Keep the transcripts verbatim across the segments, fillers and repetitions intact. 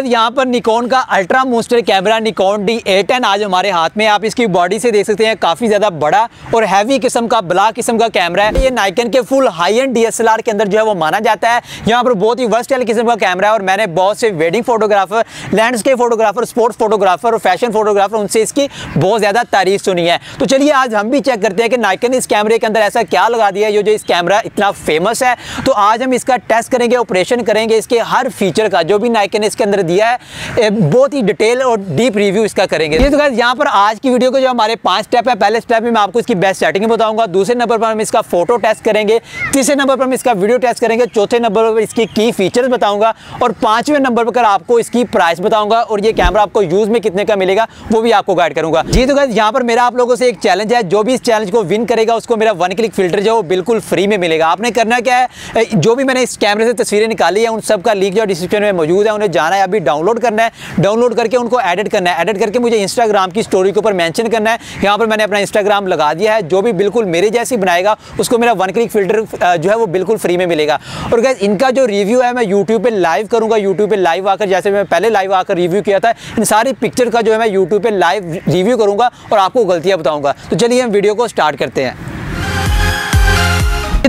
Guys यहाँ पर Nikon का ultra monster camera Nikon D eight ten आज हमारे हाथ में। आप इसकी बॉडी से देख सकते हैं काफ़ी ज़्यादा बड़ा और हैवी किस्म का ब्लैक किस्म का कैमरा है। ये नाइकन के full high end D S L R के अंदर जो है वो माना जाता है। यहाँ पर बहुत ही वर्सटाइल किस्म का कैमरा है और मैंने बहुत से wedding photographer, landscape photographer, sports photographer और फैशन फोटोग्राफर उनसे इसकी बहुत ज़्यादा तारीफ सुनी है। तो चलिए आज हम भी चेक करते हैं कि नाइकन इस कैमरे के अंदर ऐसा क्या लगा दिया है जो इस कैमरा इतना फेमस है। तो आज हम इसका टेस्ट करेंगे, ऑपरेशन करेंगे, इसके हर फीचर का जो भी नाइकन ने इसके अंदर दिया है बहुत ही डिटेल और डीप रिव्यू इसका करेंगे। तो गाइस यहाँ पर आज की वीडियो के जो हमारे पांच स्टेप है, पहले स्टेप में मैं आपको इसकी बेस्ट सेटिंग बताऊंगा, दूसरे नंबर पर हम इसका फोटो टेस्ट करेंगे, तीसरे नंबर पर हम इसका वीडियो टेस्ट करेंगे, चौथे नंबर पर इसकी की फीचर्स बताऊंगा और पांचवें नंबर पर आपको इसकी प्राइस बताऊंगा और ये कैमरा आपको यूज में कितने का मिलेगा वो भी आपको गाइड करूंगा। जी तो गाइस यहाँ पर मेरा आप लोगों से एक चैलेंज है, जो भी इस चैलेंज को विन करेगा उसको मेरा वन क्लिक फिल्टर जो बिल्कुल फ्री में मिलेगा। आपने करना क्या है, जो भी मैंने इस कैमरे से तस्वीरें निकाली है उन सबका लिंक जो डिस्क्रिप्शन में मौजूद है उन्हें जाना है, अभी डाउनलोड करना है, डाउनलोड करके उनको एडिट करना है, एडिट करके मुझे इंस्टाग्राम की स्टोरी के ऊपर मेंशन करना है। यहाँ पर मैंने अपना इंस्टाग्राम लगा दिया है, जो भी बिल्कुल मेरे जैसी बनाएगा उसको मेरा वन क्लिक फिल्टर जो है वो बिल्कुल फ्री में मिलेगा। और गाइस इनका जो रिव्यू है मैं यूट्यूब पे लाइव करूँगा। यूट्यूब पे लाइव आकर, जैसे मैं पहले लाइव आकर रिव्यू किया था, इन सारी पिक्चर का जो है मैं यूट्यूब पर लाइव रिव्यू करूँगा और आपको गलतियाँ बताऊँगा। तो चलिए हम वीडियो को स्टार्ट करते हैं।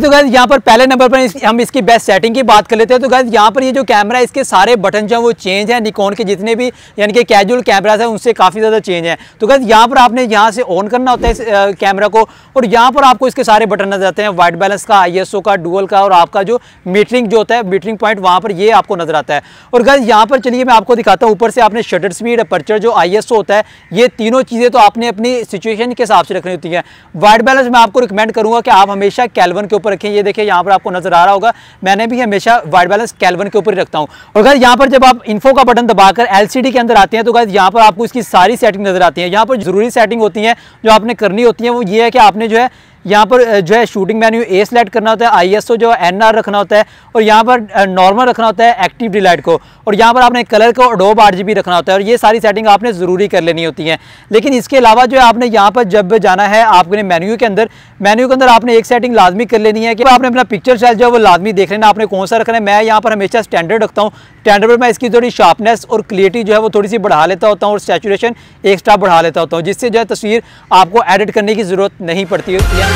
तो गाइस यहाँ पर पहले नंबर पर इस, हम इसकी बेस्ट सेटिंग की बात कर लेते हैं। तो गाइस यहाँ पर ये जो कैमरा है इसके सारे बटन जो है वो चेंज है, निकॉन के जितने भी यानी कि कैजुअल कैमरास हैं उनसे काफ़ी ज़्यादा चेंज है। तो गाइस यहाँ पर आपने यहाँ से ऑन करना होता है इस आ, कैमरा को और यहाँ पर आपको इसके सारे बटन नजर आते हैं, वाइट बैलेंस का, आई एस ओ का, डुअल का और आपका जो मीटरिंग जो होता है मीटरिंग पॉइंट वहाँ पर ये आपको नजर आता है। और गाइस यहाँ पर चलिए मैं आपको दिखाता हूँ, ऊपर से आपने शटर स्पीड, अपर्चर जो आई एस ओ होता है, ये तीनों चीज़ें तो आपने अपनी सिचुएशन के हिसाब से रखनी होती हैं। वाइट बैलेंस मैं आपको रिकमेंड करूँगा कि आप हमेशा कैल्विन के रखें। ये देखिए यहाँ पर आपको नजर आ रहा होगा, मैंने भी हमेशा वाइट बैलेंस कैल्विन के ऊपर रखता हूं। और गाइस यहाँ पर जब आप इन्फो का बटन दबाकर एलसीडी के अंदर आते हैं तो गाइस यहाँ पर आपको इसकी सारी सेटिंग नजर आती है। यहाँ पर जरूरी सेटिंग होती है जो आपने करनी होती है, वो ये है कि आपने जो है यहाँ पर जो है शूटिंग मेन्यू ए सेलेक्ट करना होता है, आईएसओ जो है एनआर रखना होता है और यहाँ पर नॉर्मल रखना होता है एक्टिव डिलाइट को, और यहाँ पर आपने कलर को एडोब आरजीबी रखना होता है और ये सारी सेटिंग आपने ज़रूरी कर लेनी होती है। लेकिन इसके अलावा जो है आपने यहाँ पर जब जाना है आपने मेन्यू के अंदर, मेन्यू के अंदर आपने एक सेटिंग लाजमी कर लेनी है कि आपने अपना पिक्चर साइज जो है वो लाजमी देख लेना आपने कौन सा रखना है। मैं यहाँ पर हमेशा स्टैंडर्ड रखता हूँ, स्टैंडर्ड पर मैं इसकी थोड़ी शार्पनेस और क्लियरिटी जो है वो थोड़ी सी बढ़ा लेता होता हूँ और सैचुरेशन एक्स्ट्रा बढ़ा लेता होता हूँ, जिससे जो है तस्वीर आपको एडिट करने की ज़रूरत नहीं पड़ती है।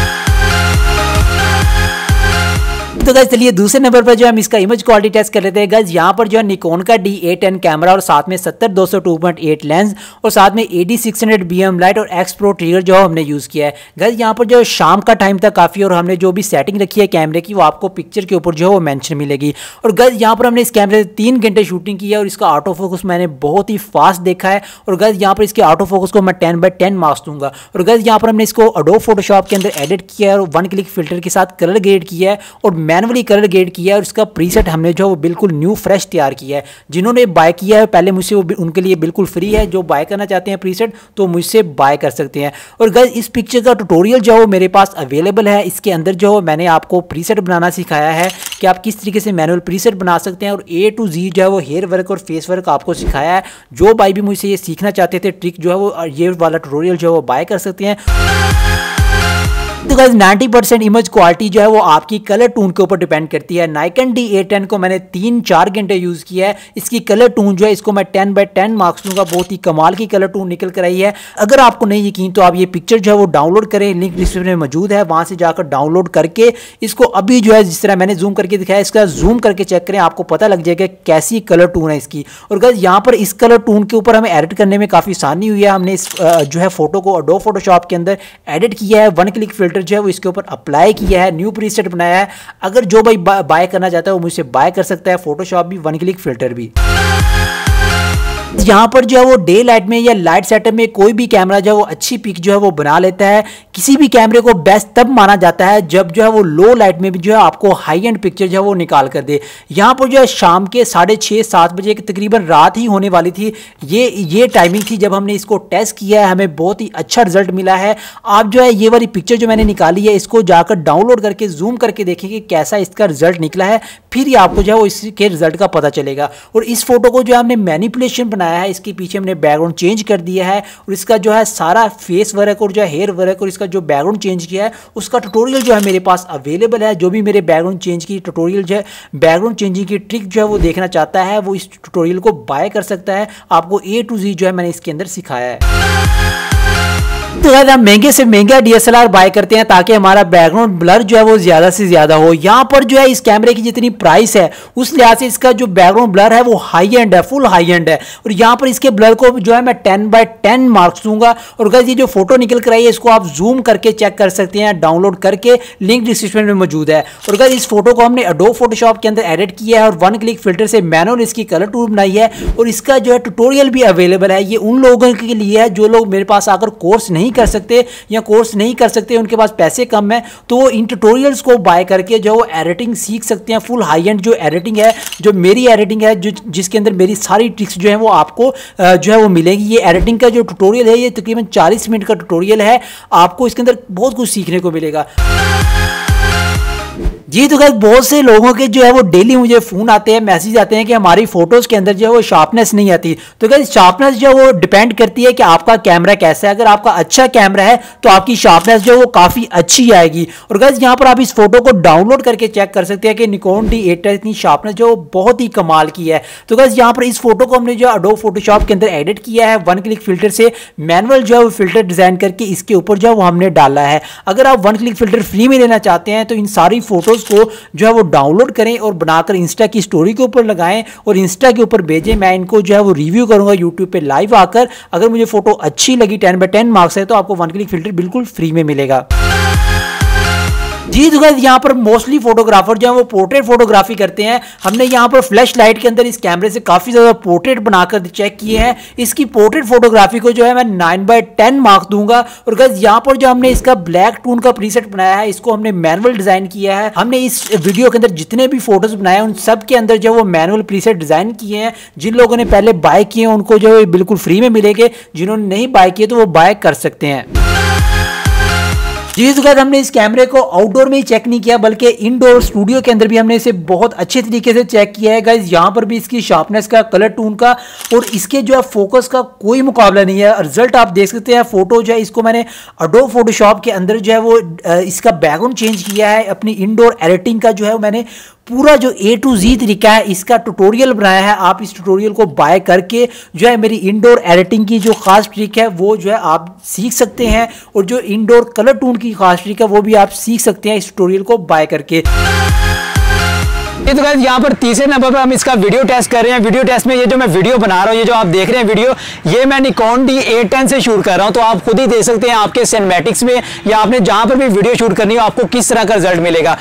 तो गाइस चलिए दूसरे नंबर पर जो हम इसका इमेज क्वालिटी टेस्ट कर लेते हैं। गाइस यहाँ पर जो है निकॉन का डी एट टेन कैमरा और साथ में सत्तर दो सौ दो पॉइंट आठ लेंस और साथ में AD six hundred B M light और एक्स प्रो ट्रिगर जो हमने यूज़ किया है। गाइस यहाँ पर जो शाम का टाइम था काफ़ी और हमने जो भी सेटिंग रखी है कैमरे की वो आपको पिक्चर के ऊपर जो है वो मैंशन मिलेगी। और गाइस यहाँ पर हमने इस कैमरे से तीन घंटे शूटिंग की है और इसका ऑटो फोकस मैंने बहुत ही फास्ट देखा है। और गाइस यहाँ पर इसके ऑटो फोकस को मैं टेन बाई टेन मार्क्स दूंगा। और गाइस यहाँ पर हमने इसको एडोब फोटोशॉप के अंदर एडिट किया है और वन क्लिक फिल्टर के साथ कलर ग्रेड किया है और मैनुअली कलर ग्रेड किया है और इसका प्रीसेट हमने जो है वो बिल्कुल न्यू फ्रेश तैयार किया है। जिन्होंने बाय किया है पहले मुझसे वो उनके लिए बिल्कुल फ्री है, जो बाय करना चाहते हैं प्रीसेट तो मुझसे बाय कर सकते हैं। और गाइस इस पिक्चर का ट्यूटोरियल जो है वो मेरे पास अवेलेबल है, इसके अंदर जो है मैंने आपको प्रीसेट बनाना सिखाया है कि आप किस तरीके से मैनुअल प्रीसेट बना सकते हैं और ए टू जी जो है वो हेयर वर्क और फेस वर्क आपको सिखाया है। जो भाई भी मुझसे ये सीखना चाहते थे ट्रिक जो है वो ये वाला ट्यूटोरियल जो है वो बाय कर सकते हैं। तो गाइस नब्बे परसेंट इमेज क्वालिटी जो है वो आपकी कलर टून के ऊपर डिपेंड करती है। नाइकन डी एट टेन को मैंने तीन चार घंटे यूज़ किया है, इसकी कलर टून जो है इसको मैं दस बाई दस मार्क्स दूंगा, बहुत ही कमाल की कलर टून निकल कर आई है। अगर आपको नहीं यकीन तो आप ये पिक्चर जो है वो डाउनलोड करें, लिंक डिस्क्रिप्शन में मौजूद है, वहाँ से जाकर डाउनलोड करके इसको अभी जो है जिस तरह मैंने जूम करके दिखाया इसका जूम करके चेक करें, आपको पता लग जाएगा कैसी कलर टून है इसकी। और गाइस यहाँ पर इस कलर टून के ऊपर हमें एडिट करने में काफ़ी आसानी हुई है। हमने इस जो है फोटो को एडोब फोटोशॉप के अंदर एडिट किया है, वन क्लिक फिल्टर जो है वो इसके ऊपर अप्लाई किया है, न्यू प्रीसेट बनाया है। अगर जो भाई बाय करना चाहता है वो मुझसे बाय कर सकता है, फोटोशॉप भी वन क्लिक फिल्टर भी। यहाँ पर जो है वो डे लाइट में या लाइट सेटअप में कोई भी कैमरा जो है वो अच्छी पिक जो है वो बना लेता है। किसी भी कैमरे को बेस्ट तब माना जाता है जब जो है वो लो लाइट में भी जो है आपको हाई एंड पिक्चर जो है वो निकाल कर दे। यहाँ पर जो है शाम के साढ़े छः सात बजे के तकरीबन रात ही होने वाली थी, ये ये टाइमिंग थी जब हमने इसको टेस्ट किया है, हमें बहुत ही अच्छा रिजल्ट मिला है। आप जो है ये वाली पिक्चर जो मैंने निकाली है इसको जाकर डाउनलोड करके जूम करके देखेंगे कैसा इसका रिजल्ट निकला है, फिर ही आपको जो है वो इसके रिजल्ट का पता चलेगा। और इस फोटो को जो है हमने मैनिपुलेशन बनाया है, इसके पीछे हमने बैकग्राउंड चेंज कर दिया है और इसका जो है सारा फेस वर्क और जो है हेयर वर्क और इसका जो बैकग्राउंड चेंज किया है उसका ट्यूटोरियल जो है मेरे पास अवेलेबल है। जो भी मेरे बैकग्राउंड चेंज की ट्यूटोरियल जो है, बैकग्राउंड चेंजिंग की ट्रिक जो है वो देखना चाहता है, वो इस ट्यूटोरियल को बाय कर सकता है। आपको ए टू जी जो है मैंने इसके अंदर सिखाया है। तो यार हम महंगे से महंगा डीएसएलआर बाय करते हैं ताकि हमारा बैकग्राउंड ब्लर जो है वो ज़्यादा से ज़्यादा हो। यहाँ पर जो है इस कैमरे की जितनी प्राइस है उस लिहाज से इसका जो बैकग्राउंड ब्लर है वो हाई एंड है, फुल हाई एंड है। और यहाँ पर इसके ब्लर को जो है मैं टेन बाय टेन मार्क्स दूंगा। और गाइस ये जो फोटो निकल कर आई है इसको आप जूम करके चेक कर सकते हैं, डाउनलोड करके लिंक डिस्क्रिप्शन में मौजूद है। और गाइस इस फोटो को हमने एडोब फोटोशॉप के अंदर एडिट किया है और वन क्लिक फिल्टर से मैनुअल इसकी कलर टूल बनाई है। और इसका जो है ट्यूटोरियल भी अवेलेबल है। ये उन लोगों के लिए है जो लोग मेरे पास आकर कोर्स नहीं कर सकते या कोर्स नहीं कर सकते, उनके पास पैसे कम है, तो वो इन ट्यूटोरियल्स को बाय करके जो वो एडिटिंग सीख सकते हैं। फुल हाई एंड जो एडिटिंग है, जो मेरी एडिटिंग है, जो जिसके अंदर मेरी सारी ट्रिक्स जो है वो आपको जो है वो मिलेगी। ये एडिटिंग का जो ट्यूटोरियल है ये तकरीबन चालीस मिनट का ट्यूटोरियल है। आपको इसके अंदर बहुत कुछ सीखने को मिलेगा। जी तो गाइस बहुत से लोगों के जो है वो डेली मुझे फ़ोन आते हैं, मैसेज आते हैं कि हमारी फ़ोटोज़ के अंदर जो है वो शार्पनेस नहीं आती। तो गाइस शार्पनेस जो है वो डिपेंड करती है कि आपका कैमरा कैसा है। अगर आपका अच्छा कैमरा है तो आपकी शार्पनेस जो है वो काफ़ी अच्छी आएगी। और गाइस यहाँ पर आप इस फोटो को डाउनलोड करके चेक कर सकते हैं कि निकॉन डी एट टेन की शार्पनेस जो बहुत ही कमाल की है। तो गाइस यहाँ पर इस फोटो को हमने जो एडोब फोटोशॉप के अंदर एडिट किया है, वन क्लिक फिल्टर से मैनुअल जो है वो फिल्टर डिज़ाइन करके इसके ऊपर जो है वो हमने डाला है। अगर आप वन क्लिक फिल्टर फ्री में लेना चाहते हैं तो इन सारी फोटोज़ को जो है वो डाउनलोड करें और बनाकर इंस्टा की स्टोरी के ऊपर लगाएं और इंस्टा के ऊपर भेजें। मैं इनको जो है वो रिव्यू करूंगा यूट्यूब पे लाइव आकर। अगर मुझे फोटो अच्छी लगी, टेन बाय टेन मार्क्स है, तो आपको वन क्लिक फिल्टर बिल्कुल फ्री में मिलेगा। जी तो गाइस यहाँ पर मोस्टली फोटोग्राफर जो है वो पोर्ट्रेट फोटोग्राफी करते हैं। हमने यहाँ पर फ्लैश लाइट के अंदर इस कैमरे से काफ़ी ज़्यादा पोर्ट्रेट बनाकर चेक किए हैं। इसकी पोर्ट्रेट फोटोग्राफी को जो है मैं नाइन बाय टेन मार्क्स दूंगा। और गाइस यहाँ पर जो हमने इसका ब्लैक टून का प्रीसेट बनाया है, इसको हमने मैनुअल डिज़ाइन किया है। हमने इस वीडियो के अंदर जितने भी फोटोज़ बनाए उन सब के अंदर जो है वो मैनुअल प्रीसेट डिज़ाइन किए हैं। जिन लोगों ने पहले बाय किए हैं उनको जो है बिल्कुल फ्री में मिलेंगे, जिन्होंने नहीं बाय किए तो वो बाय कर सकते हैं। जी तो गाइस हमने इस कैमरे को आउटडोर में ही चेक नहीं किया बल्कि इनडोर स्टूडियो के अंदर भी हमने इसे बहुत अच्छे तरीके से चेक किया है। गाइस यहाँ पर भी इसकी शार्पनेस का, कलर टून का और इसके जो है फोकस का कोई मुकाबला नहीं है। रिजल्ट आप देख सकते हैं। फोटो जो है इसको मैंने एडोब फोटोशॉप के अंदर जो है वो इसका बैकग्राउंड चेंज किया है। अपनी इनडोर एडिटिंग का जो है मैंने पूरा जो ए टू जी तरीका है इसका ट्यूटोरियल बनाया है। आप इस ट्यूटोरियल को बाय करके जो है मेरी इनडोर एडिटिंग की जो खास ट्रिक है वो जो है आप सीख सकते हैं। और जो इनडोर कलर टून की खास ट्रिक है वो भी आप सीख सकते हैं इस ट्यूटोरियल को बाय करके। ये तो गाइस यहाँ पर तीसरे नंबर पर हम इसका वीडियो टेस्ट कर रहे हैं। वीडियो टेस्ट में ये जो मैं वीडियो बना रहा हूँ, ये जो आप देख रहे हैं वीडियो, ये मैं निकॉन डी एट टेन से शूट कर रहा हूँ। तो आप खुद ही देख सकते हैं आपके सिनेमैटिक्स में या आपने जहाँ पर भी वीडियो शूट करनी हो आपको किस तरह का रिजल्ट मिलेगा।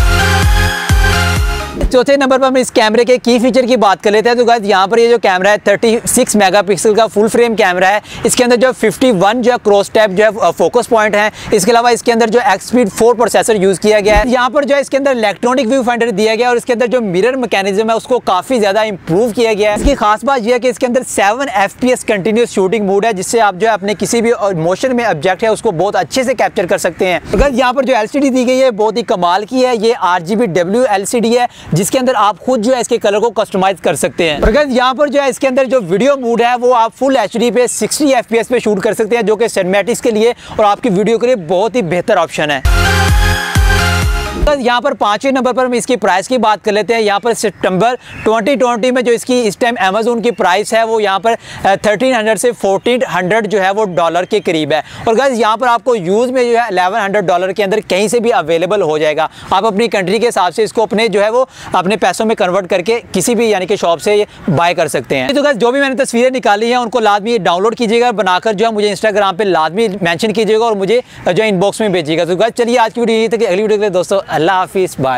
चौथे नंबर पर हम इस कैमरे के की फीचर की बात कर लेते हैं। तो गाइस यहाँ पर ये जो कैमरा है छत्तीस मेगापिक्सल का फुल फ्रेम कैमरा है। इसके अंदर जो इक्यावन जो है क्रॉस टैप जो है फोकस पॉइंट है। इसके अलावा इसके अंदर जो एक्सपीड फोर प्रोसेसर यूज़ किया गया है। यहाँ पर जो है इसके अंदर इलेक्ट्रॉनिक व्यू फाइंडर दिया गया है और इसके अंदर जो मिरर मैकेनिज्म है उसको काफ़ी ज़्यादा इंप्रूव किया गया है। इसकी खास बात यह है कि इसके अंदर seven F P S continuous shooting mode है, जिससे आप जो है अपने किसी भी मोशन में ऑब्जेक्ट है उसको बहुत अच्छे से कैप्चर कर सकते हैं। तो गाइस यहाँ पर जो एल सी डी दी गई है बहुत ही कमाल की है। ये R G B W L C D है जिसके अंदर आप खुद जो है इसके कलर को कस्टमाइज कर सकते हैं। और गाइस यहाँ पर जो है इसके अंदर जो वीडियो मोड है वो आप फुल एचडी पे सिक्सटी एफपीएस पे शूट कर सकते हैं, जो कि सिनेमैटिक्स के लिए और आपकी वीडियो के लिए बहुत ही बेहतर ऑप्शन है। यहाँ पर पांचवें नंबर पर हम इसकी प्राइस की बात कर लेते हैं। यहाँ पर सितंबर दो हज़ार बीस में जो इसकी इस टाइम अमेजोन की प्राइस है वो यहाँ पर तेरह सौ से चौदह सौ जो है वो डॉलर के करीब है। और गाइस यहाँ पर आपको यूज़ में जो है ग्यारह सौ डॉलर के अंदर कहीं से भी अवेलेबल हो जाएगा। आप अपनी कंट्री के हिसाब से इसको अपने जो है वो अपने पैसों में कन्वर्ट करके किसी भी यानी कि शॉप से बाय कर सकते हैं। तो गाइस जो भी मैंने तस्वीरें निकाली हैं उनको लाजमी डाउनलोड कीजिएगा, बनाकर जो है मुझे इंस्टाग्राम पर लाजमी मैंशन कीजिएगा और मुझे जो इनबॉक्स में भेजिएगा। तो गाइस चलिए आज की वीडियो यही तक, अगली वीडियो के लिए दोस्तों अल्लाह हाफिज़, बाय।